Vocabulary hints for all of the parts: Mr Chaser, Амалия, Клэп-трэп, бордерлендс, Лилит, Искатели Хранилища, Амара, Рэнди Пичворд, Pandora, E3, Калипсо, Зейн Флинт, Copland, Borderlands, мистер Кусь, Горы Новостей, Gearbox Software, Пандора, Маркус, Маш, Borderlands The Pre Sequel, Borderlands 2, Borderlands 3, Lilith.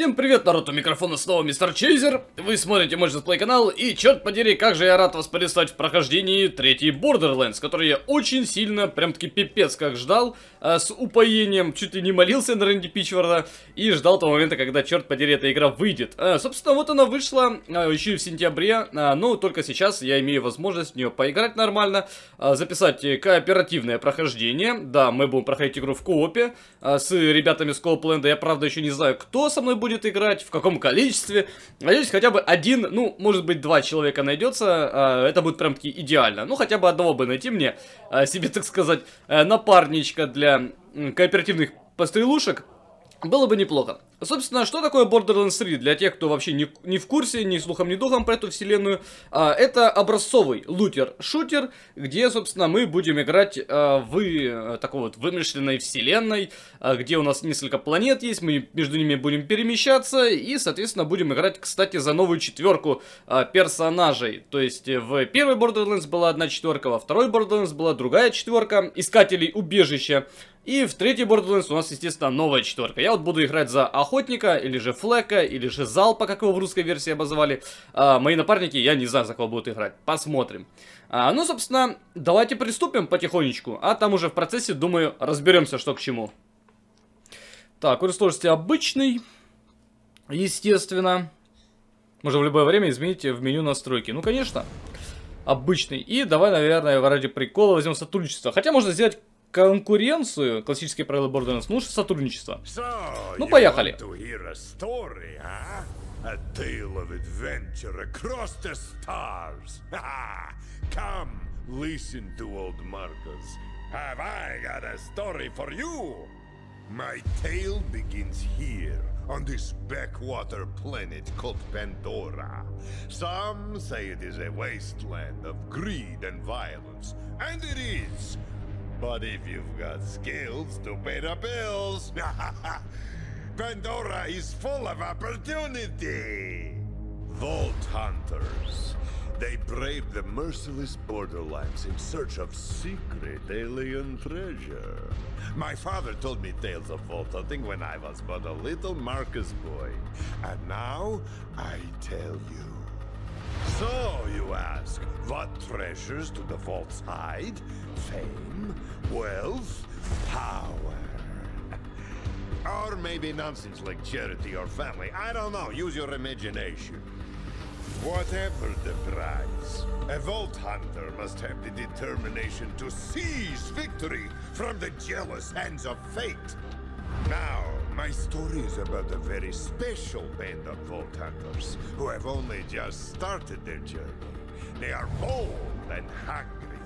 Всем привет, народ, у микрофона снова мистер Chaser. Вы смотрите мой дисплей канал, и черт подери, как же я рад вас приветствовать в прохождении третьей Borderlands, который я очень сильно, прям таки пипец как ждал, с упоением, чуть ли не молился на Рэнди Пичворда, и ждал того момента, когда, черт подери, эта игра выйдет. Собственно, вот она вышла еще и в сентябре, но только сейчас я имею возможность в нее поиграть нормально, записать кооперативное прохождение. Да, мы будем проходить игру в коопе с ребятами с Copland, я правда еще не знаю, кто со мной будет играть, в каком количестве. Надеюсь, хотя бы один, ну, может быть, два человека найдется. Это будет прям-таки идеально. Ну, хотя бы одного бы найти мне, себе, так сказать, напарничка для кооперативных пострелушек. Было бы неплохо. Собственно, что такое Borderlands 3? Для тех, кто вообще не в курсе, ни слухом, ни духом про эту вселенную. Это образцовый лутер-шутер, где, собственно, мы будем играть в такой вот вымышленной вселенной, где у нас несколько планет есть, мы между ними будем перемещаться и, соответственно, будем играть, кстати, за новую четверку персонажей. То есть, в первой Borderlands была одна четверка, во второй Borderlands была другая четверка, искателей убежища. И в третьей Borderlands у нас, естественно, новая четверка. Я вот буду играть за Охотника, или же Флэка, или же Залпа, как его в русской версии обозвали. Мои напарники, я не знаю, за кого будут играть. Посмотрим. Ну, собственно, давайте приступим потихонечку. А там уже в процессе, думаю, разберемся, что к чему. Так, уровень сложности обычный, естественно. Можно в любое время изменить в меню настройки. Ну, конечно, обычный. И давай, наверное, ради прикола возьмем сотрудничество. Хотя можно сделать конкуренцию, классические правила Borderlands, лучше сотрудничество. Ну, поехали. My tale begins here, on this backwater planet called Pandora. Some say it is a wasteland of greed and violence, and it is. But if you've got skills to pay the bills, Pandora is full of opportunity. Vault hunters. They brave the merciless borderlands in search of secret alien treasure. My father told me tales of vault hunting when I was but a little Marcus boy. And now I tell you. So, you ask, what treasures do the vaults hide? Fame, wealth, power. Or maybe nonsense like charity or family. I don't know, use your imagination. Whatever the prize, a vault hunter must have the determination to seize victory from the jealous hands of fate. Now, my story is about a very special band of vault hunters who have only just started their journey. They are bold and hungry.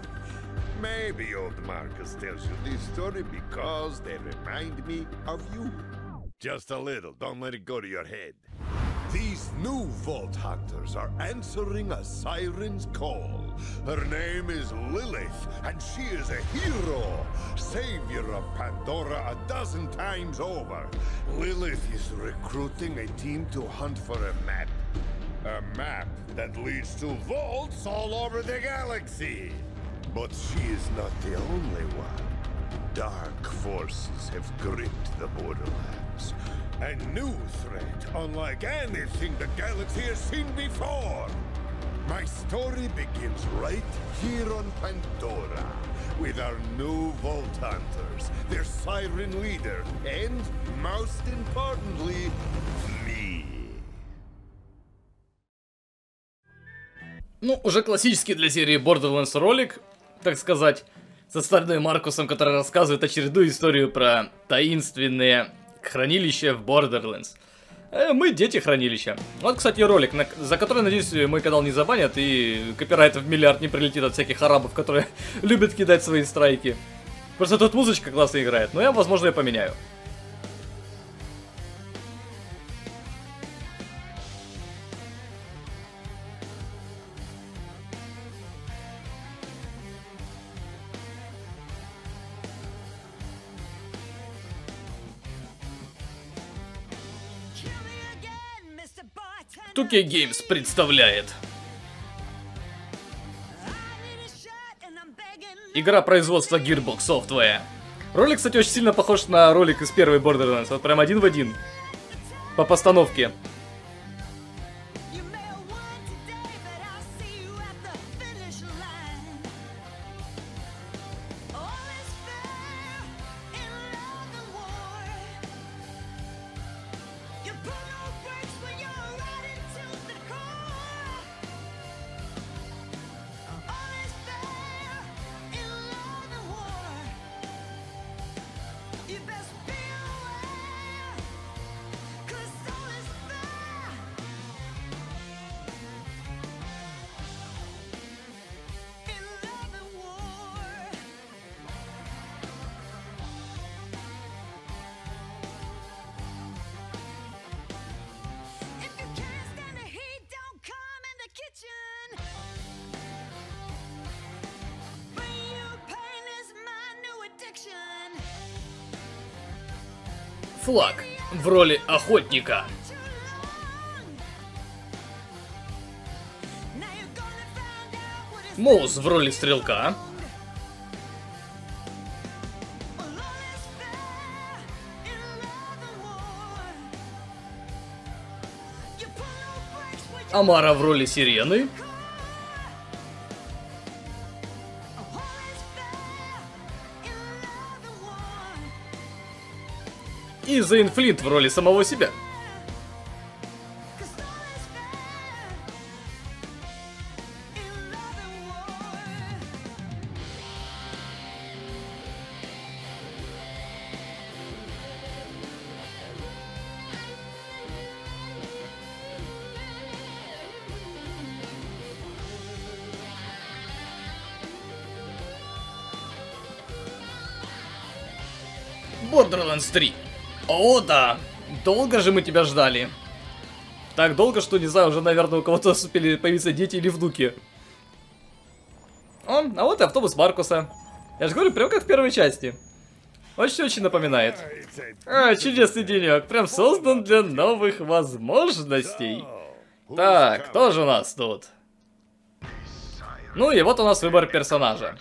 Maybe old Marcus tells you this story because they remind me of you. Just a little, don't let it go to your head. These new vault hunters are answering a siren's call. Her name is Lilith, and she is a hero, savior of Pandora a dozen times over. Lilith is recruiting a team to hunt for a map that leads to vaults all over the galaxy. But she is not the only one. Dark forces have gripped the borderlands. A new threat, unlike anything the galaxy has seen before. My story begins right here on Pandora, with our new Vault Hunters, their siren leader, and, most importantly, me. Ну, уже классический для серии Borderlands ролик, так сказать, со старым Маркусом, который рассказывает очередную историю про таинственные хранилище в Borderlands. Мы дети хранилища. Вот, кстати, ролик, за который, надеюсь, мой канал не забанят и копирайт в миллиард не прилетит от всяких арабов, которые любят кидать свои страйки. Просто тут музычка классно играет, но я, возможно, ее поменяю.2K Games представляет. Игра производства Gearbox Software. Ролик, кстати, очень сильно похож на ролик из первой Borderlands. Вот прям один в один. по постановке. Флаг в роли охотника. Моус в роли стрелка. Амара в роли сирены. И Зейн Флинт в роли самого себя. Borderlands 3. О, да! Долго же мы тебя ждали. Так долго, что, не знаю, уже, наверное, у кого-то успели появиться дети или внуки. О, а вот и автобус Маркуса. Я же говорю, прям как в первой части. Очень-очень напоминает. А, чудесный денек. Прям создан для новых возможностей. Так, кто же у нас тут? Ну и вот у нас выбор персонажа.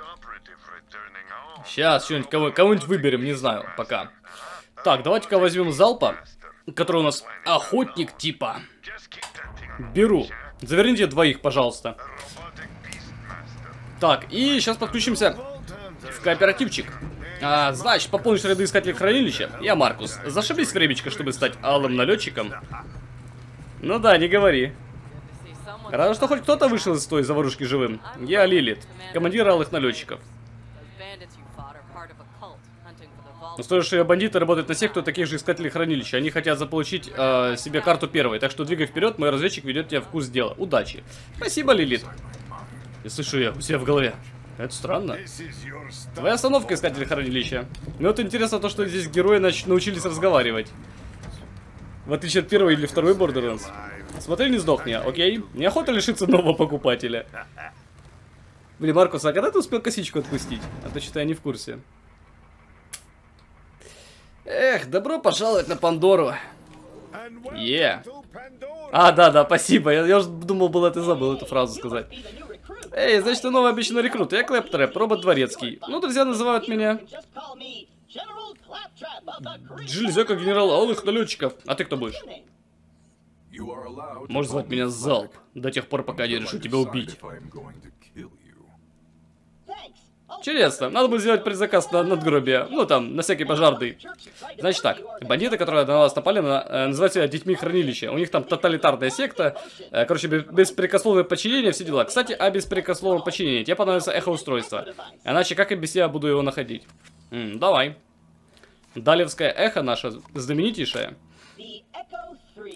Сейчас что-нибудь кого-нибудь выберем, не знаю пока. Так, давайте-ка возьмем залпа, который у нас охотник типа. Беру. Заверните двоих, пожалуйста. Так, и сейчас подключимся в кооперативчик. Значит, пополнишь ряды искателей хранилища. Я Маркус. Зашибись времечко, чтобы стать алым налетчиком. Ну да, не говори. Рада, что хоть кто-то вышел из той заварушки живым. Я Лилит, командир алых налетчиков. Настоящие бандиты работают на тех, кто таких же искателей хранилища. Они хотят заполучить себе карту первой. Так что двигай вперед, мой разведчик ведет тебя в курс дела. Удачи. Спасибо, Лилит. Я слышу я у себя в голове. Это странно. Твоя остановка, искатель хранилища. Мне вот интересно то, что здесь герои научились разговаривать. В отличие от первой или второй Borderlands. Смотри, не сдохни, окей? Неохота лишиться нового покупателя. Блин, Маркус, а когда ты успел косичку отпустить? А то, считай, я не в курсе. Эх, добро пожаловать на Пандору. Да, спасибо. Я уже думал, ты забыл эту фразу сказать. Эй, значит, ты новый обещанный рекрут. Я Клэп-трэп, робот дворецкий. Ну, друзья называют меня железяка генерал алых налетчиков. А ты кто будешь? Можешь звать меня Залп. До тех пор, пока я не решу тебя убить. Интересно, надо бы сделать предзаказ на надгробие. Ну там, на всякие пожарные. Значит так, бандиты, которые на нас напали, называют себя детьми хранилища. У них там тоталитарная секта. Короче, беспрекословное подчинение, все дела. Кстати, о беспрекословном подчинении. Тебе понравится эхоустройство. Иначе как и без себя буду его находить? Давай. Далевское эхо наше знаменитейшее.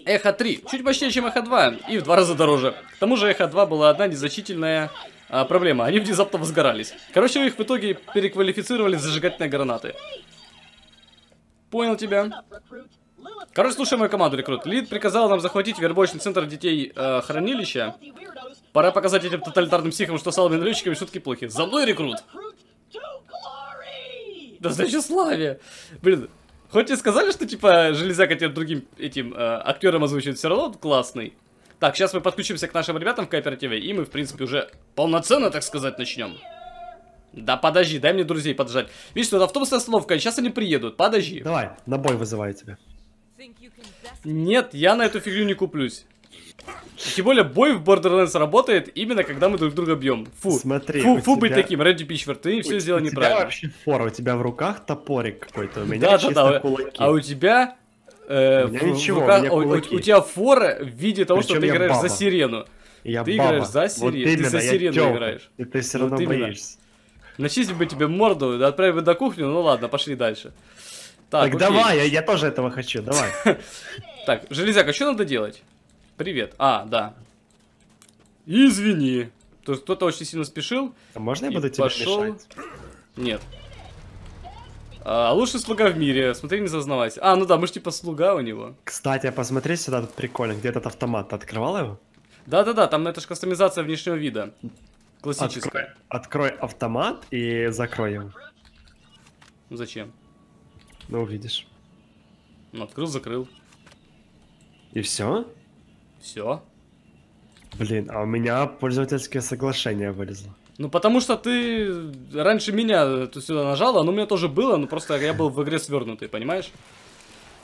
Эхо 3. Чуть мощнее, чем эхо 2. И в 2 раза дороже. К тому же эхо 2 была одна незначительная... проблема, они внезапно возгорались. Короче, их в итоге переквалифицировали в зажигательные гранаты. Понял тебя. Короче, слушай мою команду, рекрут. Лид приказал нам захватить вербовочный центр детей хранилища. Пора показать этим тоталитарным психам, что с алыми налетчиками шутки плохи. За мной, рекрут! Да значит, славе! Блин, хоть и сказали, что типа железяка тем другим этим актерам озвучивает, все равно классный. Так, сейчас мы подключимся к нашим ребятам в кооперативе, и мы, в принципе, уже полноценно, так сказать, начнем. Да подожди, дай мне друзей поджать. Видишь, тут автобусная остановка, и сейчас они приедут, подожди. Давай, на бой вызываю тебя. Нет, я на эту фигню не куплюсь. Тем более бой в Borderlands работает именно когда мы друг друга бьем. Фу, смотри, фу тебя... быть таким, Рэнди Пичворд, ты все сделал неправильно. Вообще фора, у тебя в руках топорик какой-то, у меня чисто кулаки. А у тебя... у тебя фора в виде того, что ты играешь за сирену. Ты играешь за сирену, ты за сирену играешь. И ты все равно боишься. Начистил бы тебе морду, отправил бы до кухни, ну ладно, пошли дальше. Так давай, я тоже этого хочу, давай. Так, железяка, что надо делать? Привет. А, да. Извини. То есть кто-то очень сильно спешил. А можно я буду тебе мешать? Нет. А, лучший слуга в мире. Смотри, не зазнавайся. А, ну да, мы же типа слуга у него. Кстати, а посмотри сюда, тут прикольно. Где этот автомат? Ты открывал его? Да-да-да, там это же кастомизация внешнего вида. Классическая. Открой автомат и закрой его. Зачем? Ну, увидишь. Ну, открыл, закрыл. И все? Все. Блин, а у меня пользовательское соглашение вылезло. Ну потому что ты раньше меня сюда нажала, оно у меня тоже было, но просто я был в игре свернутый, понимаешь?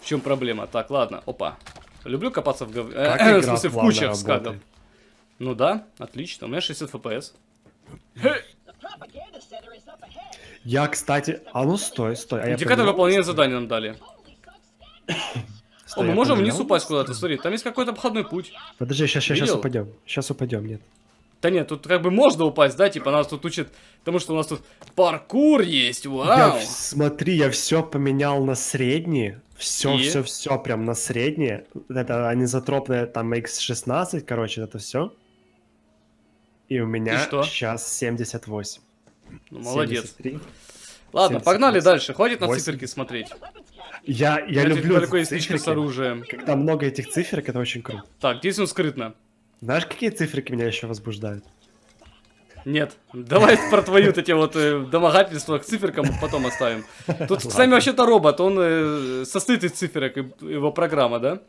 В чем проблема? Так, ладно, опа. Люблю копаться в говне. В смысле, в кучах с кадром. Ну да, отлично, у меня 60 фпс. Я, кстати... А ну стой, стой. Индикатор выполнения задания нам дали. О, мы можем вниз упасть куда-то, смотри, там есть какой-то обходной путь. Подожди, сейчас упадем. Сейчас упадем, нет. Да нет, тут как бы можно упасть, да, типа нас тут учат, потому что у нас тут паркур есть, вау. Смотри, я все поменял на средние, все прям на средние. Это анизотропное, там, X16, короче, это все. И у меня сейчас 78. Ну, молодец. 73. Ладно, 78. Погнали дальше, хватит на циферки смотреть. Я люблю эти циферки с оружием. Когда много этих циферок, это очень круто. Так, здесь он скрытно. Знаешь, какие циферки меня еще возбуждают? Нет, давай про твою эти вот домогательства к циферкам потом оставим. Тут с нами вообще-то робот, он состоит из циферок, его программа, да?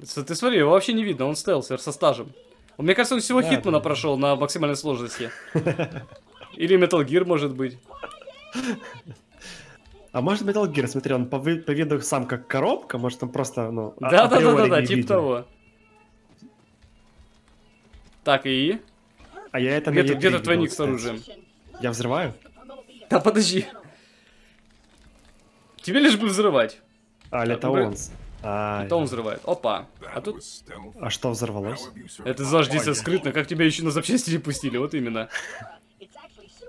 Ты смотри, его вообще не видно, он стелсер со стажем. Мне кажется, он всего Хитмана прошел на максимальной сложности. Или Metal Gear, может быть. А может Metal Gear, смотри, он по виду сам как коробка, может он просто, ну... Да-да-да-да, типа того. Так, и? А я это... Где-то двойник с оружием. Я взрываю? Да подожди. Тебе лишь бы взрывать. А, это он. Это он взрывает. Опа. А тут... А что взорвалось? Это заждите скрытно, как тебя еще на запчасти не пустили, вот именно.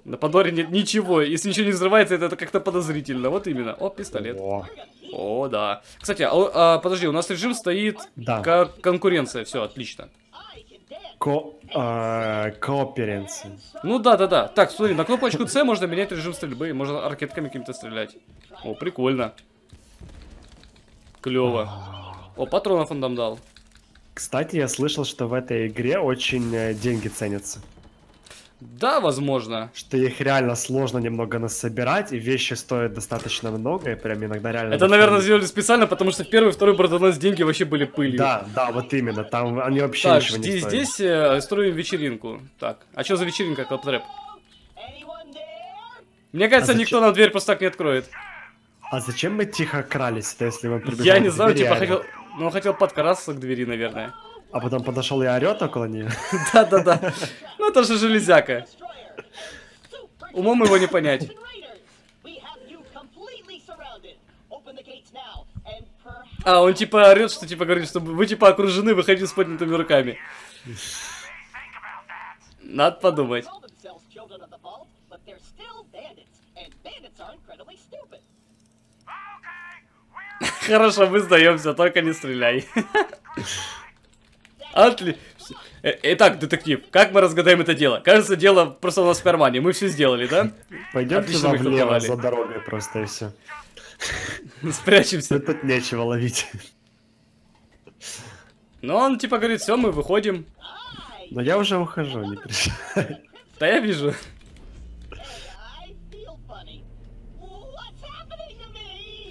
На Пандоре нет ничего. Если ничего не взрывается, это как-то подозрительно. Вот именно. О, пистолет. О, да. Кстати, подожди, у нас режим стоит как конкуренция. Все, отлично. Кооперенция. Ну да. Так, смотри, на кнопочку С можно менять режим стрельбы. Можно ракетками каким-то стрелять. О, прикольно. Клево. О, патронов он нам дал. Кстати, я слышал, что в этой игре очень деньги ценятся. Да, возможно. Что их реально сложно немного насобирать, и вещи стоят достаточно много, и прям иногда реально... Это, наверное, сделали специально, потому что в первый и второй Borderlands деньги вообще были пылью. Да, вот именно, там они вообще так, ничего не стоят. Здесь строим вечеринку. Так, а что за вечеринка, Клэп-трэп? Мне кажется, никто нам дверь просто так не откроет. А зачем мы тихо крались, если мы прибежали? Я не знаю, типа хотел... Ну, он хотел подкрасться к двери, наверное. А потом подошел и орет около нее. Да. Ну это же железяка. Умом его не понять. А, он типа орет, что типа говорит, что вы типа окружены, выходите с поднятыми руками. Надо подумать. Хорошо, мы сдаемся, только не стреляй. Отлично. Итак, детектив, как мы разгадаем это дело? Кажется, дело просто у нас в кармане. Мы все сделали, да? Пойдем туда влево за дорогой просто и все. Спрячемся. Тут нечего ловить. Но он типа говорит, все, мы выходим. Но я уже ухожу, не переживай. Да я вижу.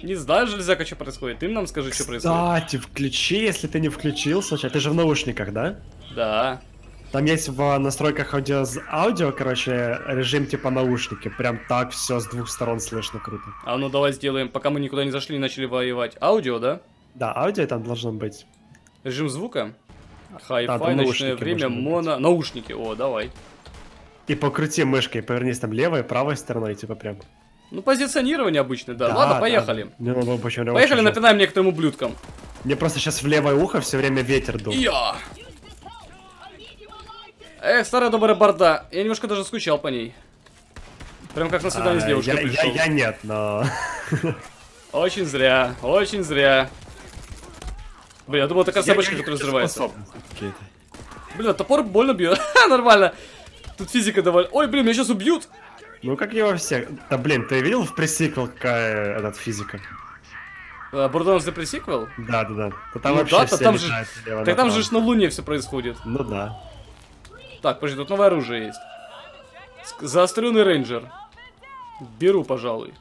Не знаю, железяка, что происходит. Ты нам скажи, что происходит. Кстати, включи, если ты не включился. Ты же в наушниках, да? Да. Там есть в настройках аудио, короче, режим типа наушники. Прям так все с двух сторон слышно круто. А ну давай сделаем, пока мы никуда не зашли и начали воевать. Аудио, да? Да, аудио там должно быть. Режим звука? Хай-фай, да, ночное время, моно... Быть. Наушники, о, давай. И покрути мышкой, повернись там левой, правой стороной, типа прям. Ну, позиционирование обычное, да. Да, ладно, поехали. Да. Мне надо поехали, напинаем некоторым ублюдкам. Мне просто сейчас в левое ухо все время ветер дул. Я. Эх, старая добрая борда. Я немножко даже скучал по ней. Прям как на свидание с девушкой пришел. Я нет, но... Очень зря, очень зря. Блин, я думал, такая собачка, которая взрывается. Блин, топор больно бьет. Нормально. Тут физика довольно... Ой, блин, меня сейчас убьют. Ну как не во всех. Да блин, ты видел в пресиквел какая этот физика? Borderlands The Pre Sequel? Да, да, да. Да там ну вообще да, все там летают, же... лево, так там же на Луне все происходит. Ну да. Так, подожди, тут новое оружие есть. Заостренный рейнджер. Беру, пожалуй.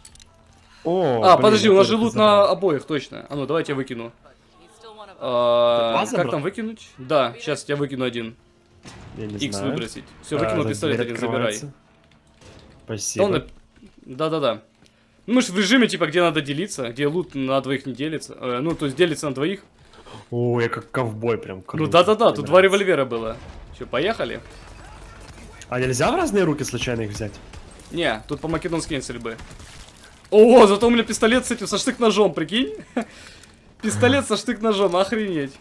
О, а, блин, подожди, у нас же лут на обоих, точно. А ну, давайте я выкину. Как там выкинуть? Да, сейчас я выкину один. Икс выбросить. Все, выкинул пистолет один, забирай. Спасибо. Да-да-да. Ну, мы же в режиме, типа, где надо делиться, где лут на двоих не делится. Ну, то есть делится на двоих. О, я как ковбой прям. Круто. Ну, да-да-да, тут два револьвера было. Че, поехали? А нельзя в разные руки случайно их взять? Не, тут по-македонски нет стрельбы. О, зато у меня пистолет с этим, со штык-ножом, прикинь? Пистолет со штык-ножом, охренеть.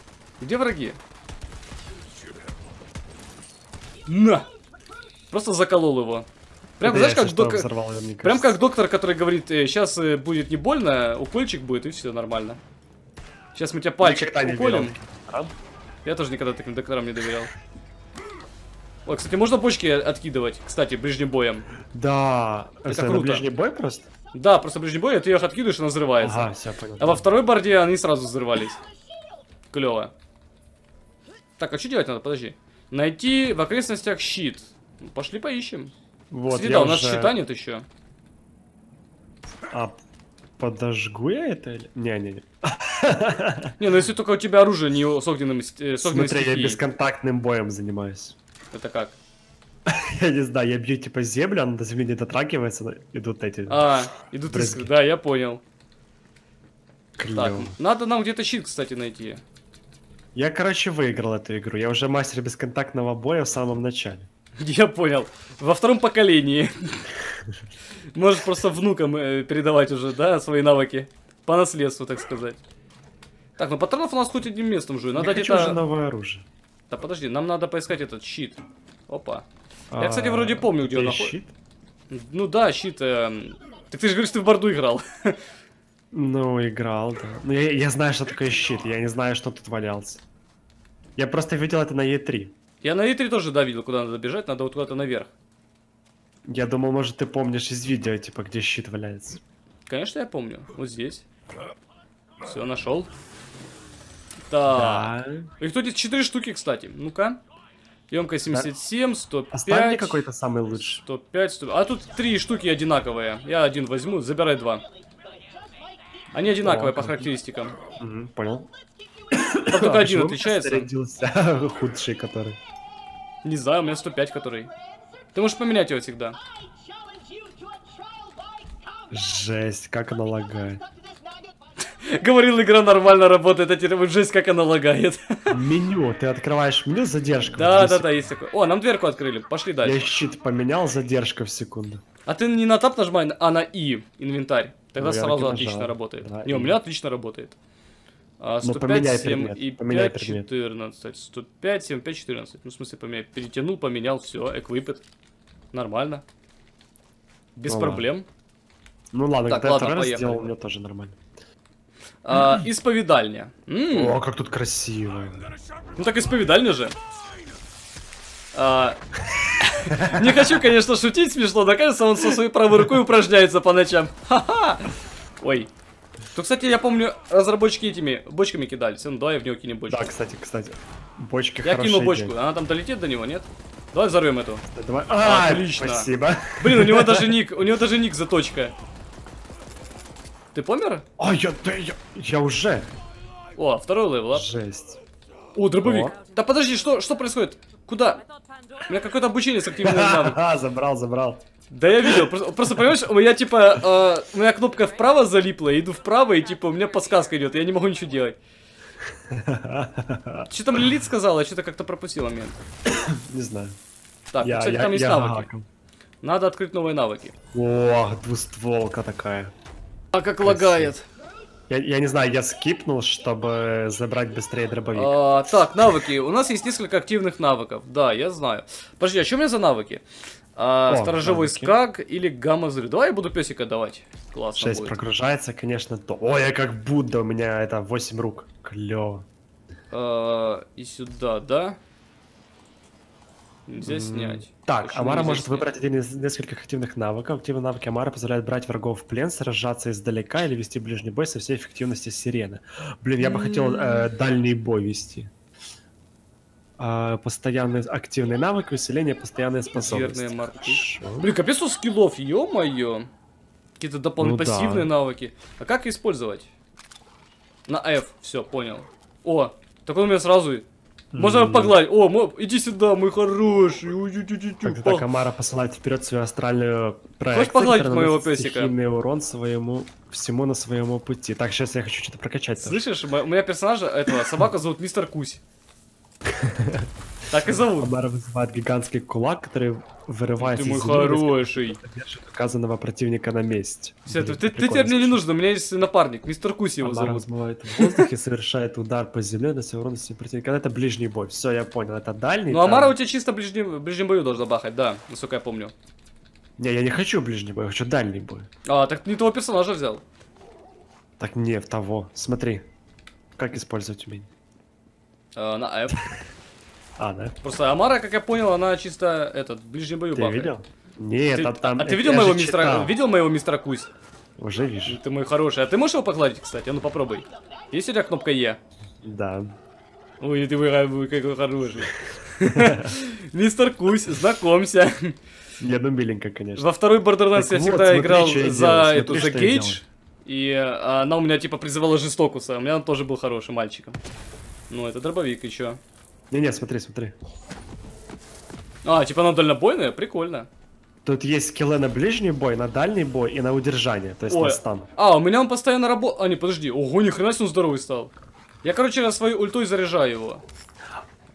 Где враги? На! Просто заколол его. Прям, да, знаешь, как прям как доктор, который говорит, сейчас будет не больно, укольчик будет, и все нормально. Сейчас мы тебя пальчик уколем. Я тоже никогда таким докторам не доверял. Ой, кстати, можно бочки откидывать, кстати, ближним боем. Да, это круто. Ближний бой просто? Да, просто ближний бой, ты их откидываешь, она взрывается. Ага, все, понятно. А во второй борде они сразу взрывались. Клево. Так, а что делать надо? Подожди. Найти в окрестностях щит. Пошли поищем. Вот, Света, у нас уже... щита нет еще. А подожгу я это или... Не-не-не. Не, ну если только у тебя оружие не с огненным стихией. Смотри, я бесконтактным боем занимаюсь. Это как? Я не знаю, я бью типа землю, она до земли не дотрагивается, идут эти... А, идут искры, да, я понял. Так, надо нам где-то щит, кстати, найти. Я, короче, выиграл эту игру. Я уже мастер бесконтактного боя в самом начале. Я понял. Во втором поколении. Можешь просто внукам передавать уже, да, свои навыки. По наследству, так сказать. Так, ну патронов у нас хоть одним местом уже. Надо где-то... Я хочу уже новое оружие. Да подожди, нам надо поискать этот щит. Опа. Я, кстати, вроде помню, где он находится. Ну да, щит. Так ты же говоришь, ты в борду играл. Ну, играл, да. Ну, я знаю, что такое щит. Я не знаю, что тут валялся. Я просто видел это на Е3. Я на Е3 тоже, да, видел, куда надо бежать. Надо вот куда-то наверх. Я думал, может, ты помнишь из видео, типа, где щит валяется. Конечно, я помню. Вот здесь. Все, нашел. Так. Да. Их тут есть 4 штуки, кстати. Ну-ка. Емкость 77, 105. Оставь мне какой-то самый лучший. 105, 100. А тут 3 штуки одинаковые. Я один возьму, забирай 2. Они одинаковые по характеристикам. Угу, понял. А только один отличается. Худший который. Не знаю, у меня 105 который. Ты можешь поменять его всегда. Жесть, как она лагает. Говорил, игра нормально работает, а теперь жесть, как она лагает. Меню, ты открываешь меню, задержка. Да, да, да, есть такое. О, нам дверку открыли, пошли дальше. Я щит поменял, задержка в секунду. А ты не на тап нажимай, а на И, инвентарь. Тогда сразу отлично работает. Не, у меня отлично работает. 105, 7 и 5, 14. 105, 7, 5, 14. Ну, в смысле, поменяй. Перетянул, поменял, все, эквипет. Нормально. Без проблем. Ну ладно, так, ладно, поехали. Сделал, у меня тоже нормально. Исповедальня. О, как тут красиво. Ну так исповедальня же. Не хочу, конечно, шутить смешно, но кажется, он со своей правой рукой упражняется по ночам. Ха-ха. Ой. То, кстати, я помню, разработчики этими бочками кидались. Ну, давай в него кинем бочку. Да, кстати. Бочки хорошие. Я кинул бочку. Она там долетит до него, нет? Давай взорвем эту. Отлично. Спасибо. Блин, у него даже ник заточка. Ты помер? А, я уже. О, второй левел. Жесть. О, дробовик. О. Да подожди, что происходит? Куда? У меня какой-то обучение с активным навыком. Забрал. Да я видел, просто понимаешь, у меня типа, у меня кнопка вправо залипла, я иду вправо, и типа у меня подсказка идет, я не могу ничего делать. Что там Лилит сказала, что-то как-то пропустил момент. Не знаю. Так, кстати, там есть навыки. Надо открыть новые навыки. О, двустволка такая. А как лагает. Я не знаю, я скипнул, чтобы забрать быстрее дробовик. Так, навыки. У нас есть несколько активных навыков. Да, я знаю. Подожди, а что у меня за навыки? Сторожевой скак или гамма-взрыв. Давай я буду песика давать. Классно. 6 будет. Прогружается, конечно, то. Ой, я как Будда, у меня это 8 рук. Клево. И сюда, да? Нельзя снять. Так, почему Амара может выбрать один из нескольких активных навыков. Активные навыки Амара позволяют брать врагов в плен, сражаться издалека или вести ближний бой со всей эффективностью сирены. Блин, я бы хотел дальний бой вести. Постоянный активный навык, выселение, постоянные способности. Блин, капец у скиллов, ё-моё. Какие-то дополнительные пассивные навыки. А как использовать? На F, все, понял. О, так он у меня сразу... Можно погладить. О, иди сюда, мой хороший. Когда Амара посылает вперед свою астральную проекцию. Хочешь погладить моего песика? Урон своему всему на своему пути. Так, сейчас я хочу что-то прокачать. Слышишь, у меня персонажа этого собака зовут мистер Кусь. Так и зовут. Амара вызывает гигантский кулак, который вырывается из хороший. Держит указанного противника на месте. Все, ты теперь мне не нужен, у меня есть напарник, мистер Кусь его зовут. Амара взмывает в воздухе, совершает удар по земле, на все уронности противника. Это ближний бой, все, я понял, это дальний. Ну Амара у тебя чисто в ближнем бою должна бахать, да, насколько я помню. Не, я не хочу ближний бой, я хочу дальний бой. А, так ты не того персонажа взял. Так не в того, смотри, как использовать умение. На F. Просто Амара, как я понял, она чисто этот, в ближнем бою бахает. Ты видел? Нет, там... А ты видел моего мистера Кусь? Уже вижу. Ты мой хороший. А ты можешь его погладить, кстати? А ну попробуй. Есть у тебя кнопка Е? Да. Ой, ты мой какой хороший. Мистер Кусь, знакомься. Я ну миленько, конечно. Во второй Borderlands я всегда играл за эту же Кейдж. И она у меня типа призывала жестокуса. У меня он тоже был хорошим мальчиком. Ну, это дробовик еще. Не-не, смотри. А, типа она дальнобойная? Прикольно. Тут есть скиллы на ближний бой, на дальний бой и на удержание, то есть на стан. А, у меня он постоянно работает. А, не, подожди. Ого, нихрена себе он здоровый стал. Я, короче, на своей ультой заряжаю его.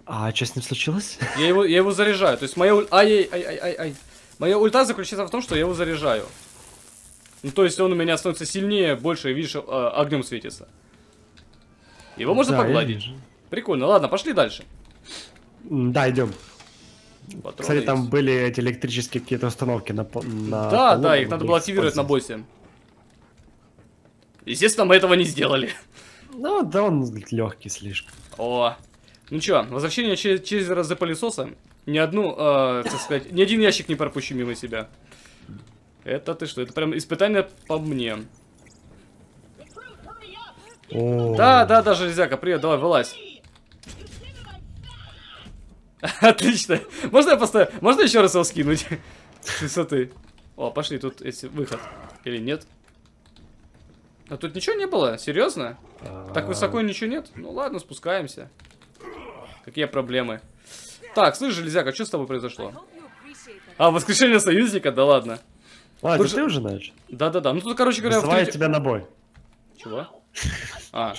А что с ним случилось? Я его заряжаю. То есть моя ульта... Ай-яй-яй-яй-яй. Моя ульта заключается в том, что я его заряжаю. Ну, то есть он у меня становится сильнее, больше, видишь, огнем светится. Его можно погладить. Прикольно, ладно, пошли дальше. Да, идем. Патроны кстати, там есть. Были эти электрические какие-то установки на да, да, их надо было активировать на боссе. Естественно, мы этого не сделали. Ну, да, он легкий слишком. О, ну чё, возвращение через разы пылесоса. Ни одну, так сказать, ни один ящик не пропущу мимо себя. Это ты что? Это прям испытание по мне. Да, железяка, привет, давай, вылазь. Отлично. Можно я поставлю? Можно еще раз его скинуть? С высоты. О, пошли, тут выход. Или нет? А тут ничего не было? Серьезно? Так высоко ничего нет? Ну ладно, спускаемся. Какие проблемы? Так, слышь, железяка, что с тобой произошло? А, воскрешение союзника? Да ладно. Ладно, ты уже знаешь. Да. Ну тут, короче говоря... Вызывает тебя на бой. Чего? А.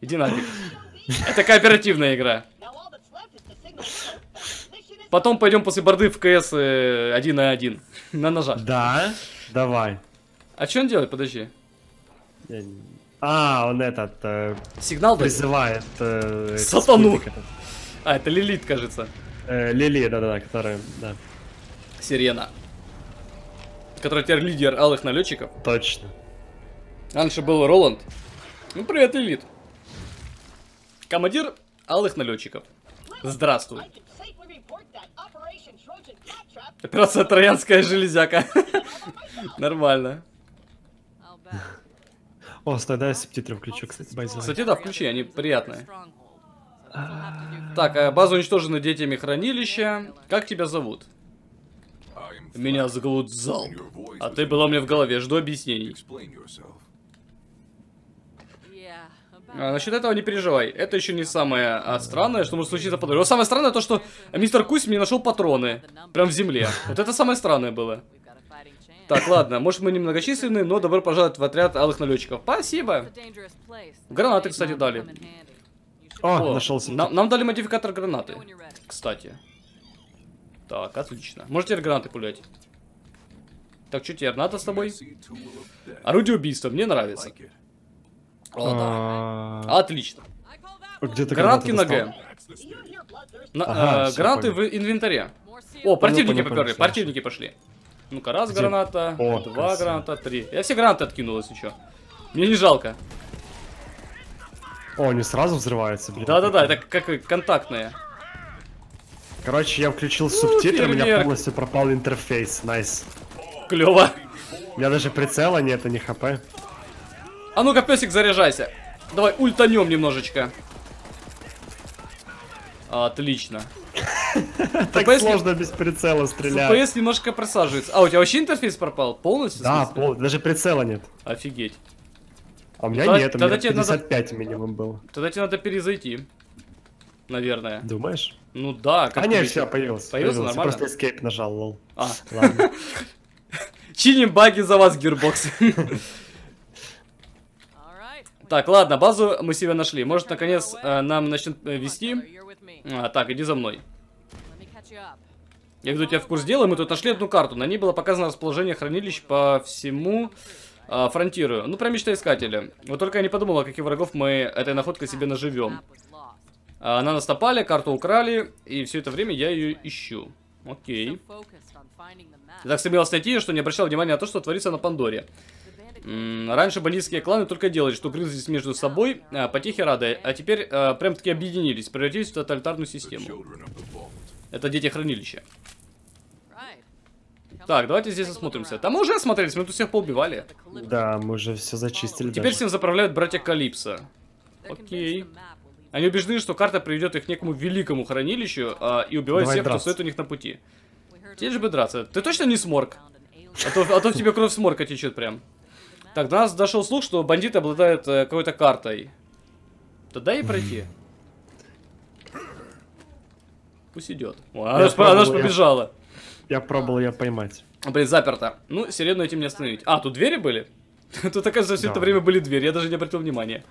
Иди нафиг. Это кооперативная игра. Потом пойдем после борды в КС 1 на 1. На ножах. Да, давай. А что он делает? Подожди. А, он этот... Сигнал призывает... Сатану. А, это Лилит, кажется. Лилит, да, которая... Да. Сирена. Которая теперь лидер алых налетчиков. Точно. Раньше был Роланд. Ну, привет, Лилит. Командир алых налетчиков. Здравствуй. Операция «Троянская железяка». Нормально. О, тогда я субтитры включу, кстати. Кстати, да, включи, они приятные. Так, база уничтожена детьми хранилища. Как тебя зовут? Меня зовут Зал. А ты была у меня в голове, жду объяснений. Насчет этого не переживай. Это еще не самое странное, что может случиться Пандоре. Но самое странное то, что мистер Кусь мне нашел патроны. Прям в земле. Вот это самое странное было. Так, ладно, может мы немногочисленны, но добро пожаловать в отряд алых налетчиков. Спасибо. Гранаты, кстати, дали. О, нашелся. Нам дали модификатор гранаты, кстати. Так, отлично. Можете гранаты пулять. Так, что тебе, граната с тобой? Орудие убийства, мне нравится. О, да. Отлично. Гранатки на Г. Гранаты в инвентаре. О, противники поперли, противники пошли. Ну-ка, раз граната, два граната, три. Я все гранаты откинул, если что. Мне не жалко. О, они сразу взрываются, блин. Да-да-да, это как контактные. Короче, я включил субтитры, у меня полностью пропал интерфейс. Найс. Клево. У меня даже прицела нет, а не хп. А ну-ка, песик, заряжайся. Давай ультанем немножечко. Отлично. Так сложно без прицела стрелять. ФПС немножко просаживается. А, у тебя вообще интерфейс пропал? Полностью? Да, даже прицела нет. Офигеть. А у меня нет, у меня 55 минимум было. Тогда тебе надо перезайти. Наверное. Думаешь? Ну да, как-то. А нет, все, появился. Появился нормально. Просто escape нажал, лол. А, ладно. Чиним баги за вас, Gearbox. Так, ладно, базу мы себе нашли. Может, наконец, нам начнет вести. Так, иди за мной. Я веду тебя в курс дела, мы тут нашли одну карту. На ней было показано расположение хранилищ по всему фронтиру. Ну, прям мечта искателя. Вот только я не подумал, о каких врагов мы этой находкой себе наживем. Она нас напали, карту украли, и все это время я ее ищу. Окей. Я так стремилась найти ее, что не обращал внимания на то, что творится на Пандоре. Раньше бандитские кланы только делали, что грызлись между собой, потехи рады, а теперь прям-таки объединились, превратились в тоталитарную систему. Это дети хранилища. Так, давайте здесь осмотримся. Там мы уже осмотрелись, мы тут всех поубивали. Да, мы уже все зачистили. Теперь всем заправляют братья Калипсо. Окей. Они убеждены, что карта приведет их к некому великому хранилищу и убивают всех, кто стоит у них на пути. Тебе же бы драться. Ты точно не сморк? А то в тебе кровь сморка течет прям. Так, до нас дошел слух, что бандиты обладают какой-то картой. Тогда и пройти. Пусть идет. О, она же побежала. Я пробовал ее поймать. Блин, заперто. Ну, середину этим не остановить. А, тут двери были? Тут, оказывается, все это время были двери. Я даже не обратил внимания.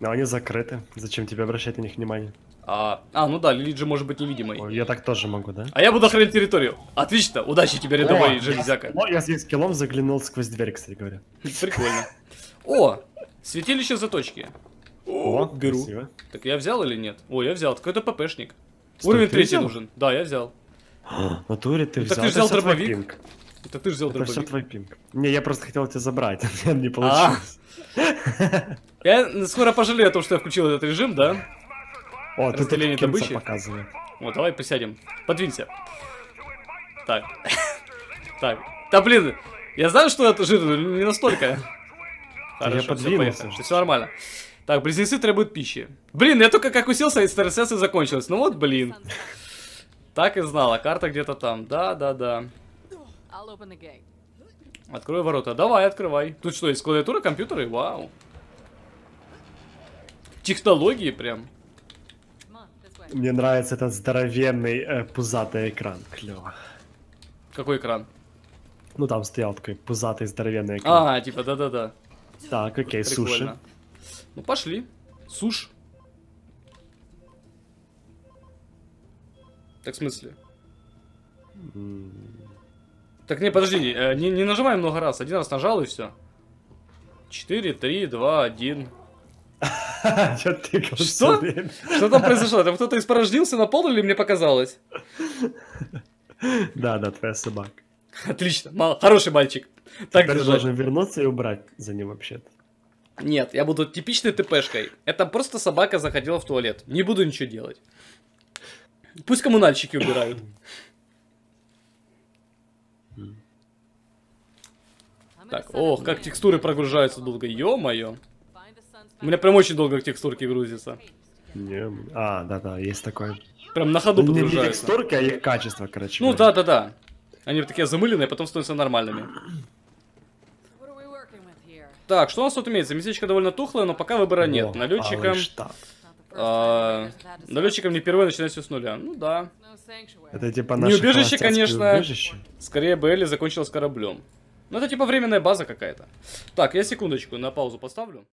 Но они закрыты. Зачем тебе обращать на них внимание? Ну да, Лилит же может быть невидимой. Ой, я так тоже могу, да? А я буду охранять территорию. Отлично, удачи тебе, рядовой железяка. Я с килом заглянул сквозь дверь, кстати говоря. Прикольно. О, святилище заточки. О, беру. Красиво. Так я взял или нет? О, я взял. Какой-то ППшник. Уровень 3 нужен. Да, я взял. В натуре ты взял. Так ты взял дробовик. Это ты же взял дробовик. Это все твой пинг. Не, я просто хотел тебя забрать, а не получилось. Я скоро пожалею о том, что я включил этот режим, да? О, тут разделение добычи показывает. Вот, давай присядем. Подвинься. Так. Так. Да блин, я знаю, что это жирно, но не настолько. Хорошо, я подвинулся. Все нормально. Так, близнецы требуют пищи. Блин, я только как уселся, и сессия закончилась. Ну вот, блин. Так и знала, карта где-то там. Да. Открой ворота. Давай, открывай. Тут что, есть клавиатура, компьютеры? Вау. Технологии прям. Мне нравится этот здоровенный пузатый экран. Клево. Какой экран? Ну там стоял такой пузатый здоровенный экран. А, типа да-да-да. Так, окей, прикольно. Суши. Ну пошли. Суш. Так, в смысле? Так, не, подожди, не нажимай много раз. Один раз нажал и все. 4, 3, 2, 1... Что? Что там произошло? Там кто-то испорожнился на пол или мне показалось? Да, твоя собака. Отлично, хороший мальчик. Так ты должен вернуться и убрать за ним вообще-то. Нет, я буду типичной ТПшкой. Это просто собака заходила в туалет. Не буду ничего делать. Пусть коммунальщики убирают. Так, ох, как текстуры прогружаются долго. Ё-моё. У меня прям очень долго текстурки грузится. Да, есть такое. Прям на ходу подгружаются. Не текстурки, а их качество, короче. Ну да. Они такие замыленные, потом становятся нормальными. Так, что у нас тут имеется? Местечко довольно тухлое, но пока выбора нет. Налетчикам не впервые начинать все с нуля. Ну да. Это типа наше. Не убежище, конечно. Убежище. Скорее бы Элли закончилась кораблем. Ну это типа временная база какая-то. Так, я секундочку на паузу поставлю.